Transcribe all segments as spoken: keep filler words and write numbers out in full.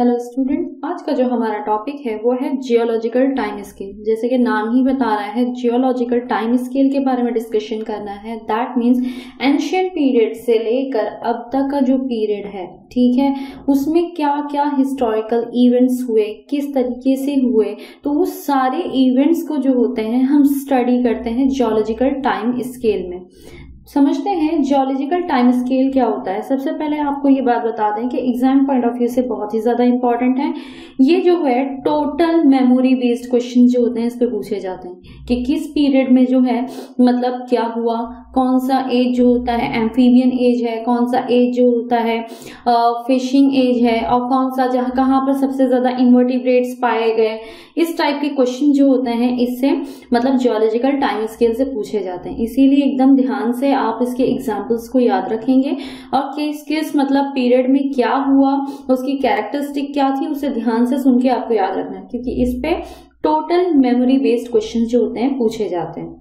Hello student, आज का जो हमारा टॉपिक है वो है जियोलॉजिकल टाइम स्केल। जैसे कि नाम ही बता रहा है, जियोलॉजिकल टाइम स्केल के बारे में डिस्कशन करना है। दैट मीन्स एंशिएंट पीरियड से लेकर अब तक का जो पीरियड है, ठीक है, उसमें क्या क्या हिस्टोरिकल इवेंट्स हुए, किस तरीके से हुए, तो वो सारे इवेंट्स को जो होते हैं हम स्टडी करते हैं जियोलॉजिकल टाइम स्केल में। समझते हैं जियोलॉजिकल टाइम स्केल क्या होता है। सबसे पहले आपको ये बात बता दें कि एग्जाम पॉइंट ऑफ व्यू से बहुत ही ज़्यादा इंपॉर्टेंट है। ये जो है टोटल मेमोरी बेस्ड क्वेश्चन जो होते हैं इस पे पूछे जाते हैं कि किस पीरियड में जो है मतलब क्या हुआ, कौन सा एज जो होता है एम्फीबियन एज है, कौन सा एज जो होता है फिशिंग एज है, और कौन सा जहाँ कहाँ पर सबसे ज़्यादा इनवर्टिब्रेट्स पाए गए। इस टाइप के क्वेश्चन जो होते हैं इससे मतलब जियोलॉजिकल टाइम स्केल से पूछे जाते हैं। इसीलिए एकदम ध्यान से आप इसके एग्जाम्पल्स को याद रखेंगे और किस किस मतलब पीरियड में क्या हुआ, उसकी कैरेक्टरिस्टिक क्या थी, उसे ध्यान से सुन के आपको याद रखना है, क्योंकि इस पे टोटल मेमोरी बेस्ड क्वेश्चन जो होते हैं पूछे जाते हैं।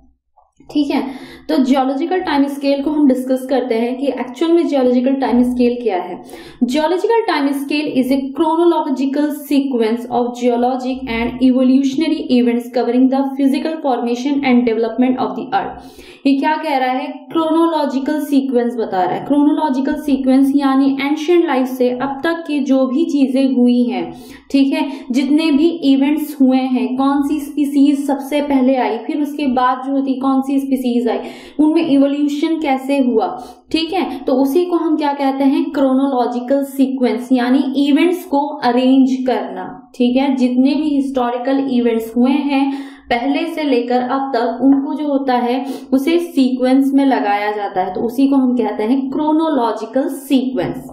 ठीक है, तो जियोलॉजिकल टाइम स्केल को हम डिस्कस करते हैं कि एक्चुअल में जियोलॉजिकल टाइम स्केल क्या है। Geological time scale is a chronological sequence of geologic and evolutionary events covering the physical formation and development of the earth. ये क्या कह रहा है, क्रोनोलॉजिकल सीक्वेंस बता रहा है। क्रोनोलॉजिकल सीक्वेंस यानी एंशिएंट लाइफ से अब तक के जो भी चीजें हुई हैं, ठीक है, जितने भी इवेंट्स हुए हैं, कौन सी स्पीसीज सबसे पहले आई, फिर उसके बाद जो होती कौन सी स्पीसीज आई, उनमें इवोल्यूशन कैसे हुआ, ठीक है, तो उसी को हम क्या कहते हैं, क्रोनोलॉजिकल सीक्वेंस, यानी इवेंट्स को अरेंज करना। ठीक है, जितने भी हिस्टोरिकल इवेंट्स हुए हैं पहले से लेकर अब तक, उनको जो होता है उसे सीक्वेंस में लगाया जाता है, तो उसी को हम कहते हैं chronological sequence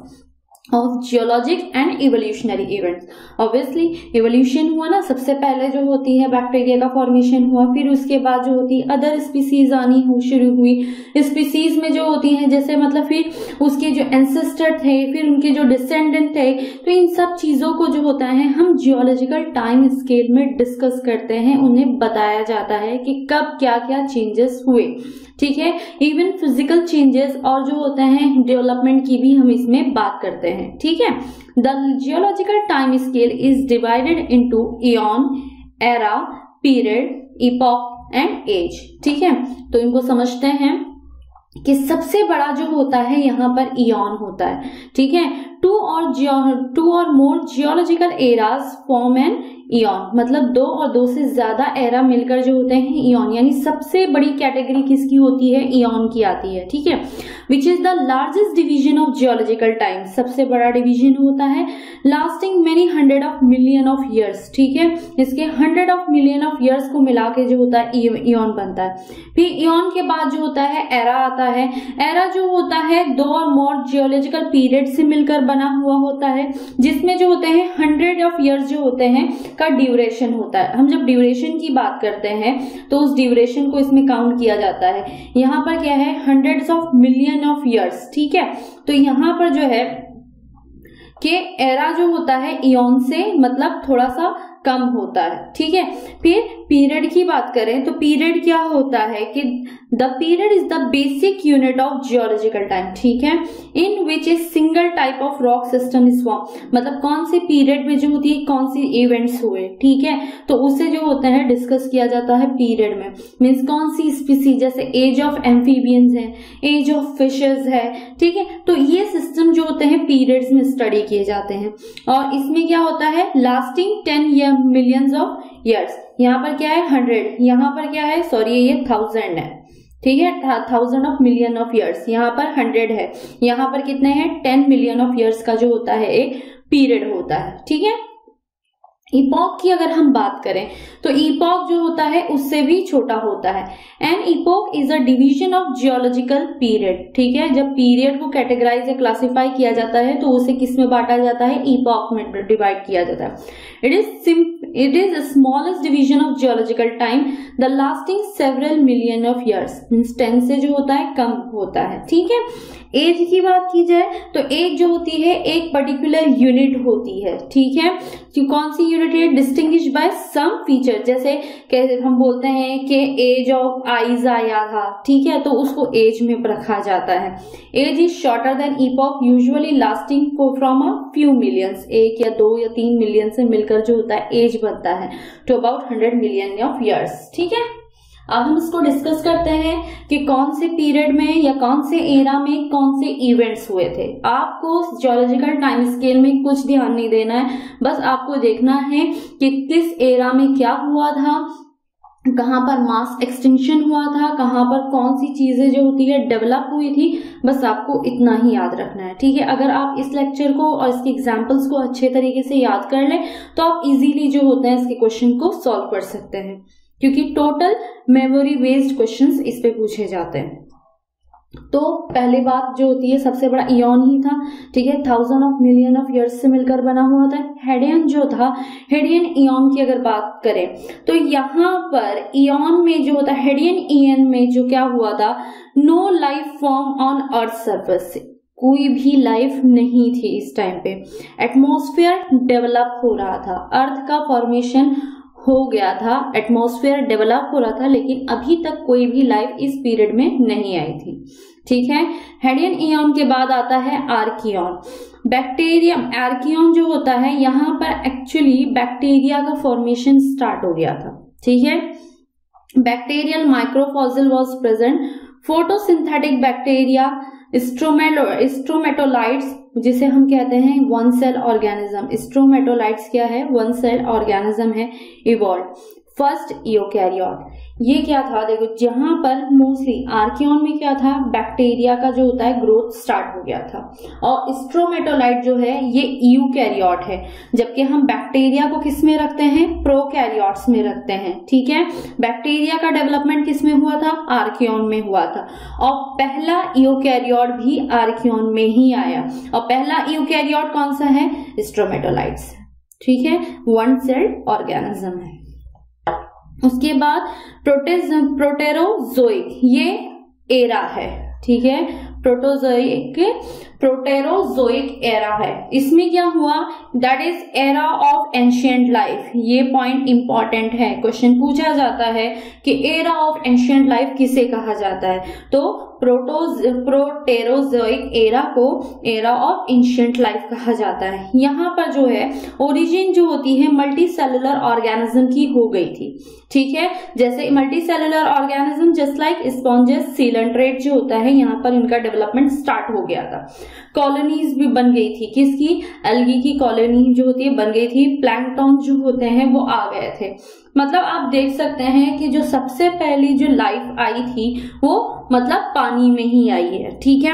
of geologic and evolutionary events. Obviously evolution हुआ ना, सबसे पहले जो होती है बैक्टीरिया का फॉर्मेशन हुआ, फिर उसके बाद जो होती है अदर स्पीसीज आनी शुरू हुई। स्पीसीज में जो होती हैं जैसे मतलब फिर उसके जो एंसेस्टर थे, फिर उनके जो डिसेंडेंट थे, तो इन सब चीज़ों को जो होता है हम जियोलॉजिकल टाइम स्केल में डिस्कस करते हैं। उन्हें बताया जाता है कि कब क्या क्या चेंजेस हुए, ठीक है, इवन फिजिकल चेंजेस और जो होते हैं डेवलपमेंट की भी हम इसमें बात करते हैं। ठीक है, the geological time scale is divided into eon, era, period, epoch and age. ठीक है, तो इनको समझते हैं कि सबसे बड़ा जो होता है यहाँ पर इऑन होता है। ठीक है, टू और टू और more geological eras form an eon, मतलब दो और दो से ज्यादा एरा मिलकर जो होते हैं इऑन, यानी सबसे बड़ी कैटेगरी किसकी होती है, इऑन की आती है। ठीक है, which is the largest division of geological time, सबसे बड़ा डिवीजन होता है, lasting many hundred of million of years. ठीक है, इसके hundred of million of years को मिला के जो होता है इऑन बनता है। फिर इऑन के बाद जो होता है एरा आता है। एरा जो होता है दो और मोर जियोलॉजिकल पीरियड से मिलकर बना हुआ होता है, जिसमें जो होते हैं हंड्रेड ऑफ ईयर्स जो होते हैं का ड्यूरेशन होता है। हम जब ड्यूरेशन की बात करते हैं तो उस ड्यूरेशन को इसमें काउंट किया जाता है। यहाँ पर क्या है, hundreds of million of years. ठीक है, तो यहाँ पर जो है कि एरा जो होता है इऑन से मतलब थोड़ा सा कम होता है। ठीक है, फिर पीरियड की बात करें तो पीरियड क्या होता है कि the period is the basic unit of geological time. ठीक है, in which a single type of rock system is form, मतलब कौन से पीरियड में जो होती है कौन से इवेंट्स हुए। ठीक है, तो उससे जो होता है डिस्कस किया जाता है पीरियड में, मीन्स कौन सी स्पीसीज, जैसे एज ऑफ एम्फीबियंस है, एज ऑफ फिशेज है। ठीक है, तो ये सिस्टम जो होते हैं पीरियड्स में स्टडी किए जाते हैं। और इसमें क्या होता है, lasting ten year millions of years, यहाँ पर क्या है हंड्रेड, यहाँ पर क्या है, सॉरी ये थाउजेंड है। ठीक है, thousand of million of years, यहाँ पर हंड्रेड है, यहाँ पर कितने हैं, टेन मिलियन ऑफ ईयर्स का जो होता है एक पीरियड होता है। ठीक है, इपॉक की अगर हम बात करें तो इपॉक जो होता है उससे भी छोटा होता है। An epoch is a division of geological period. ठीक है, जब पीरियड को कैटेगराइज या क्लासिफाई किया जाता है तो उसे किस में बांटा जाता है, इपॉक में डिवाइड किया जाता है। It is It is the smallest division of geological time, the lasting several million of years. Means ten से जो होता है कम होता है, ठीक है। एज की बात की जाए तो एज जो होती है एक पर्टिकुलर यूनिट होती है, ठीक है, कि कौन सी यूनिट है, डिस्टिंग्विश बाय सम फीचर, जैसे हम बोलते हैं कि एज ऑफ आइज आया था, ठीक है, तो उसको एज में रखा जाता है। Age is shorter than epoch usually lasting from a few millions, एक या दो या तीन मिलियन से मिलकर जो होता है एज बनता है, to about hundred million of years, ठीक है। अब हम इसको डिस्कस करते हैं कि कौन से पीरियड में या कौन से एरा में कौन से इवेंट्स हुए थे। आपको जियोलॉजिकल टाइम स्केल में कुछ ध्यान नहीं देना है, बस आपको देखना है कि किस एरा में क्या हुआ था, कहाँ पर मास एक्सटिंक्शन हुआ था, कहाँ पर कौन सी चीजें जो होती है डेवलप हुई थी, बस आपको इतना ही याद रखना है, ठीक है। अगर आप इस लेक्चर को और इसके एग्जाम्पल्स को अच्छे तरीके से याद कर लें तो आप इजीली जो होते हैं इसके क्वेश्चन को सॉल्व कर सकते हैं, क्योंकि टोटल मेमोरी बेस्ड क्वेश्चंस इस पे पूछे जाते हैं। तो पहले बात जो होती है सबसे बड़ा इऑन ही था, ठीक है, thousand of million of years से मिलकर बना हुआ था। हैडियन जो था, हैडियन इऑन की अगर बात करें तो यहाँ पर इऑन में जो होता है, हैडियन इऑन में जो क्या हुआ था, no life form on earth surface, कोई भी लाइफ नहीं थी इस टाइम पे, एटमोस्फेयर डेवलप हो रहा था, अर्थ का फॉर्मेशन हो गया था, एटमॉस्फेयर डेवलप हो रहा था, लेकिन अभी तक कोई भी लाइफ इस पीरियड में नहीं आई थी, ठीक है। हैडियन इऑन के बाद आता है आर्कियॉन, बैक्टीरियम। आर्कियॉन जो होता है यहाँ पर एक्चुअली बैक्टीरिया का फॉर्मेशन स्टार्ट हो गया था, ठीक है। Bacterial microfossil was present, photosynthetic bacteria, stromatolites जिसे हम कहते हैं वन सेल ऑर्गेनिज्म, स्ट्रोमेटोलाइट्स क्या है, वन सेल ऑर्गेनिज्म है, इवॉल्व। फर्स्ट यूकैरियोट, ये क्या था, देखो जहां पर मोस्टली आर्कियॉन में क्या था, बैक्टीरिया का जो होता है ग्रोथ स्टार्ट हो गया था, और स्ट्रोमेटोलाइट जो है ये यूकैरियोट है, जबकि हम बैक्टीरिया को किस में रखते हैं, प्रोकैरियोट्स में रखते हैं, ठीक है। बैक्टीरिया का डेवलपमेंट किस में हुआ था, आर्कियॉन में हुआ था, और पहला यूकैरियोट भी आर्कियॉन में ही आया, और पहला यूकैरियोट कौन सा है, स्ट्रोमेटोलाइट्स, ठीक है, वन सेल ऑर्गेनिज्म है। उसके बाद प्रोटेरोजोइक, ये एरा है, ठीक है, प्रोटोजोइक प्रोटेरोजोइक एरा है। इसमें क्या हुआ, that is era of ancient life, ये पॉइंट इंपॉर्टेंट है, क्वेश्चन पूछा जाता है कि एरा ऑफ एंशिएंट लाइफ किसे कहा जाता है, तो प्रोटोज प्रोटेरोजोइक एरा को एरा ऑफ एंशिएंट लाइफ कहा जाता है। यहाँ पर जो है ओरिजिन जो होती है मल्टी सेलुलर ऑर्गेनिज्म की हो गई थी, ठीक है, जैसे multi cellular organism just like sponges coelenterate जो होता है यहाँ पर इनका डेवलपमेंट स्टार्ट हो गया था। कॉलोनीज भी बन गई थी, किसकी, एल्गी की कॉलोनी जो होती है बन गई थी, प्लैंकटन जो होते हैं वो आ गए थे, मतलब आप देख सकते हैं कि जो सबसे पहली जो लाइफ आई थी वो मतलब पानी में ही आई है, ठीक है।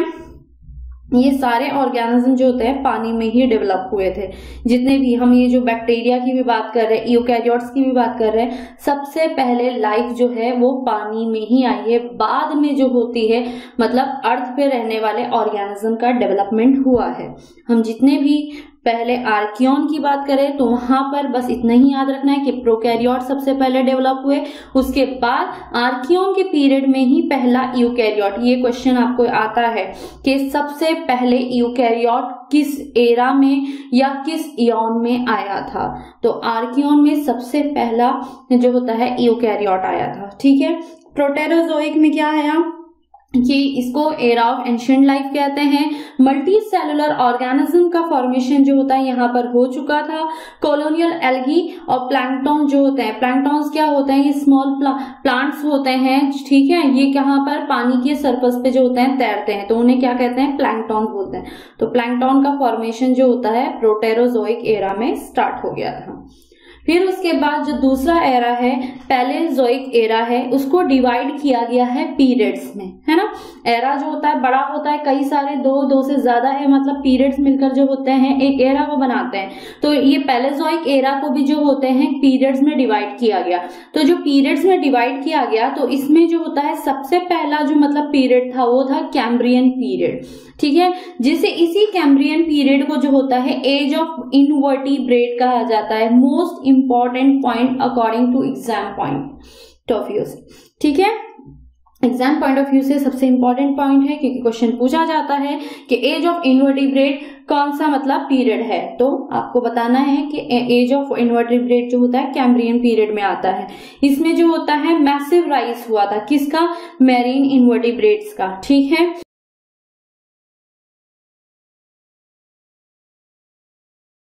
ये सारे ऑर्गेनिज्म जो होते हैं पानी में ही डेवलप हुए थे, जितने भी हम ये जो बैक्टीरिया की भी बात कर रहे हैं, यूकैरियोट्स की भी बात कर रहे हैं, सबसे पहले लाइफ जो है वो पानी में ही आई है, बाद में जो होती है मतलब अर्थ पे रहने वाले ऑर्गेनिज्म का डेवलपमेंट हुआ है। हम जितने भी पहले आर्कियॉन की बात करें तो वहां पर बस इतना ही याद रखना है कि प्रोकैरियोट सबसे पहले डेवलप हुए, उसके बाद आर्कियॉन के पीरियड में ही पहला यूकैरियोट। ये क्वेश्चन आपको आता है कि सबसे पहले यूकैरियोट किस एरा में या किस इऑन में आया था, तो आर्कियॉन में सबसे पहला जो होता है यूकैरियोट आया था, ठीक है। प्रोटेरोजोइक में क्या आया कि इसको एरा ऑफ एंशिएंट लाइफ कहते हैं, मल्टी सेलुलर ऑर्गेनिज्म का फॉर्मेशन जो होता है यहाँ पर हो चुका था, कॉलोनियल एल्गी और प्लैंकटॉन जो होते हैं, प्लैंकटॉन्स क्या होते हैं, ये स्मॉल प्ला, प्लांट्स होते हैं, ठीक है, ये यहाँ पर पानी के सरफेस पे जो होते हैं तैरते हैं, तो उन्हें क्या कहते हैं, प्लैंकटॉन बोलते हैं। तो प्लैंकटॉन का फॉर्मेशन जो होता है प्रोटेरोजोइक एरा में स्टार्ट हो गया था। फिर उसके बाद जो दूसरा एरा है पैलेोजोइक एरा है, उसको डिवाइड किया गया है पीरियड्स में, है ना, एरा जो होता है बड़ा होता है, कई सारे दो दो से ज्यादा है मतलब पीरियड्स मिलकर जो होते हैं एक एरा वो बनाते हैं। तो ये पैलेोजोइक एरा को भी जो होते हैं पीरियड्स में डिवाइड किया गया। तो जो पीरियड्स में डिवाइड किया गया तो इसमें जो होता है सबसे पहला जो मतलब पीरियड था वो था कैम्ब्रियन पीरियड, ठीक है, जिसे इसी कैम्ब्रियन पीरियड को जो होता है एज ऑफ इनवर्टिब्रेट कहा जाता है। Most important point according to exam point of view, ठीक है, एग्जाम पॉइंट ऑफ व्यू से सबसे इंपॉर्टेंट पॉइंट है क्योंकि क्वेश्चन पूछा जाता है कि एज ऑफ इनवर्टिब्रेट कौन सा मतलब पीरियड है, तो आपको बताना है कि एज ऑफ इनवर्टिब्रेट जो होता है कैम्ब्रियन पीरियड में आता है। इसमें जो होता है मैसिव राइज हुआ था किसका, मैरीन इनवर्टिब्रेट्स का, ठीक है।